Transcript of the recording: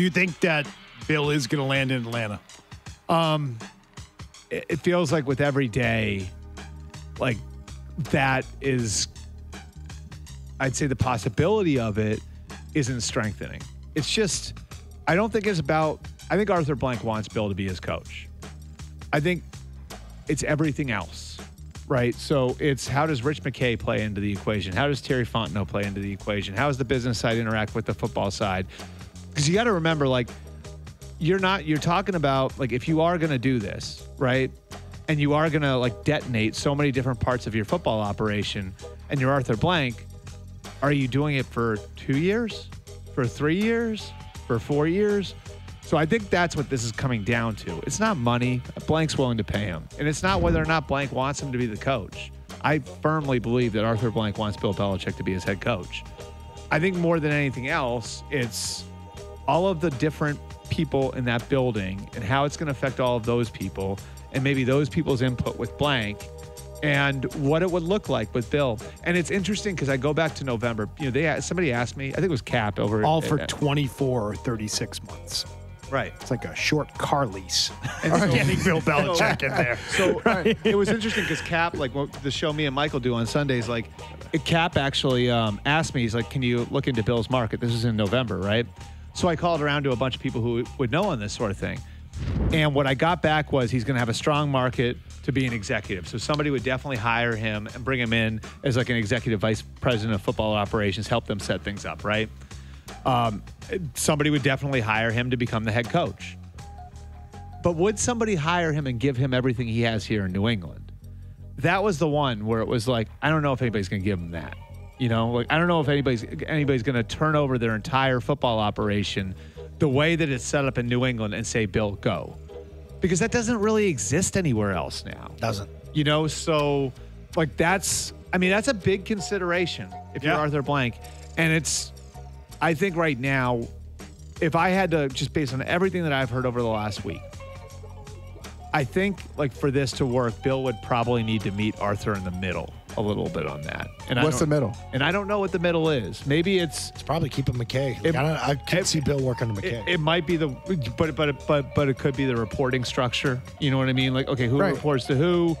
do you think that Bill is going to land in Atlanta? It feels like with every day, like that is, I'd say the possibility of it isn't strengthening. It's just, I don't think it's about, I think Arthur Blank wants Bill to be his coach. I think it's everything else, right? So it's how does Rich McKay play into the equation? How does Terry Fontenot play into the equation? How does the business side interact with the football side? Because you got to remember, like, you're talking about, like, if you are going to do this, right? And you are going to, like, detonate so many different parts of your football operation and you're Arthur Blank, are you doing it for 2 years, for 3 years, for 4 years? So I think that's what this is coming down to. It's not money. Blank's willing to pay him. And it's not whether or not Blank wants him to be the coach. I firmly believe that Arthur Blank wants Bill Belichick to be his head coach. I think more than anything else, it's all of the different people in that building and how it's going to affect all of those people and maybe those people's input with Blank and what it would look like with Bill. And it's interesting because I go back to November. You know, somebody asked me, I think it was Cap over. All for 24 or 36 months. Right. It's like a short car lease. And so, getting Bill Belichick in there. So right. It was interesting because Cap, like the show me and Michael do on Sundays, like Cap actually asked me, he's like, can you look into Bill's market? This is in November, right? So I called around to a bunch of people who would know on this sort of thing. And what I got back was he's going to have a strong market to be an executive. So somebody would definitely hire him and bring him in as like an executive vice president of football operations, help them set things up, right? Somebody would definitely hire him to become the head coach. But would somebody hire him and give him everything he has here in New England? That was the one where it was like, I don't know if anybody's going to give him that. You know, like I don't know if anybody's going to turn over their entire football operation the way that it's set up in New England and say, Bill, go. Because that doesn't really exist anywhere else now. Doesn't. You know, so like that's a big consideration if you're Arthur Blank. And it's, I think right now, if I had to, just based on everything that I've heard over the last week, I think like for this to work, Bill would probably need to meet Arthur in the middle a little bit on that. And what's the middle? And I don't know what the middle is. Maybe it's probably keeping McKay. I can't see Bill working to McKay. It might be but it could be the reporting structure. You know what I mean? Like, okay, who reports to who?